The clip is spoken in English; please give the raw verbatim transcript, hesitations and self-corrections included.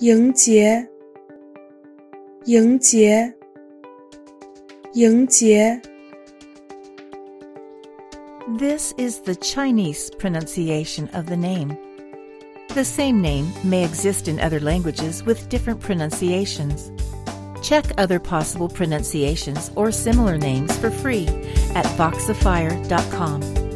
迎接，迎接，迎接。This is the Chinese pronunciation of the name. The same name may exist in other languages with different pronunciations. Check other possible pronunciations or similar names for free at Voxifier dot com.